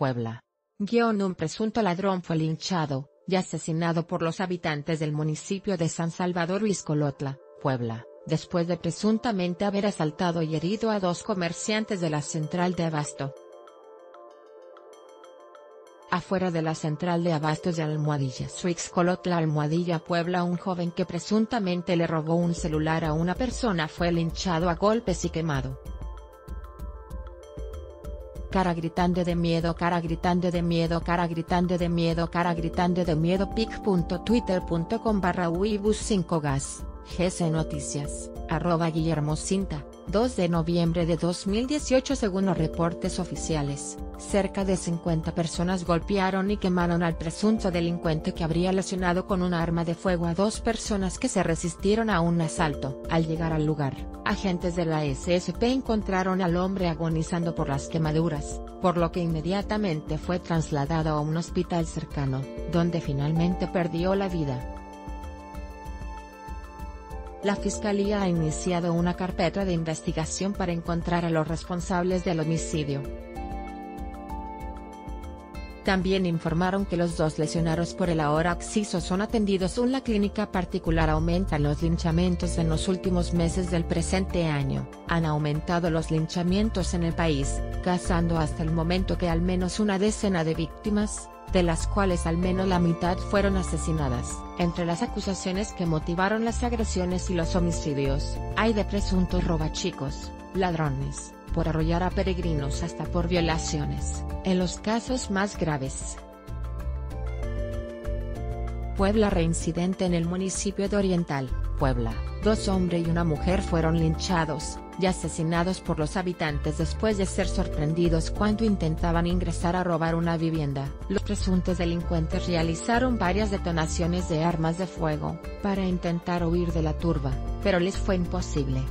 Puebla. Un presunto ladrón fue linchado y asesinado por los habitantes del municipio de San Salvador Huixcolotla, Puebla, después de presuntamente haber asaltado y herido a dos comerciantes de la central de abasto. Afuera de la central de abastos de Almohadilla Suixcolotla, Almohadilla, Puebla, un joven que presuntamente le robó un celular a una persona fue linchado a golpes y quemado. Cara gritando de miedo, cara gritando de miedo, cara gritando de miedo, cara gritando de miedo. pic.twitter.com/uibus5gas, GC Noticias, @Guillermo Cinta. 2 de noviembre de 2018. Según los reportes oficiales, cerca de 50 personas golpearon y quemaron al presunto delincuente que habría lesionado con un arma de fuego a dos personas que se resistieron a un asalto. Al llegar al lugar, agentes de la SSP encontraron al hombre agonizando por las quemaduras, por lo que inmediatamente fue trasladado a un hospital cercano, donde finalmente perdió la vida. La Fiscalía ha iniciado una carpeta de investigación para encontrar a los responsables del homicidio. También informaron que los dos lesionados por el ahora acciso son atendidos en la clínica particular. Aumentan los linchamientos. En los últimos meses del presente año, han aumentado los linchamientos en el país, causando hasta el momento que al menos una decena de víctimas, de las cuales al menos la mitad fueron asesinadas. Entre las acusaciones que motivaron las agresiones y los homicidios, hay de presuntos robachicos, ladrones, por arrollar a peregrinos, hasta por violaciones, en los casos más graves. Puebla. Reincidente en el municipio de Oriental, Puebla, dos hombres y una mujer fueron linchados y asesinados por los habitantes después de ser sorprendidos cuando intentaban ingresar a robar una vivienda. Los presuntos delincuentes realizaron varias detonaciones de armas de fuego para intentar huir de la turba, pero les fue imposible.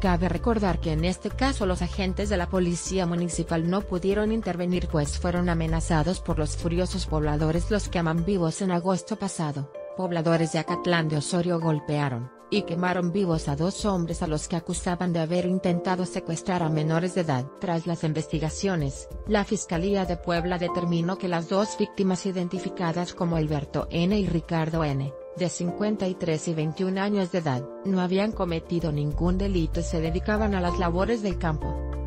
Cabe recordar que en este caso los agentes de la policía municipal no pudieron intervenir, pues fueron amenazados por los furiosos pobladores, los que quemaron vivos en agosto pasado. Pobladores de Acatlán de Osorio golpearon y quemaron vivos a dos hombres a los que acusaban de haber intentado secuestrar a menores de edad. Tras las investigaciones, la Fiscalía de Puebla determinó que las dos víctimas, identificadas como Alberto N. y Ricardo N., de 53 y 21 años de edad, no habían cometido ningún delito y se dedicaban a las labores del campo.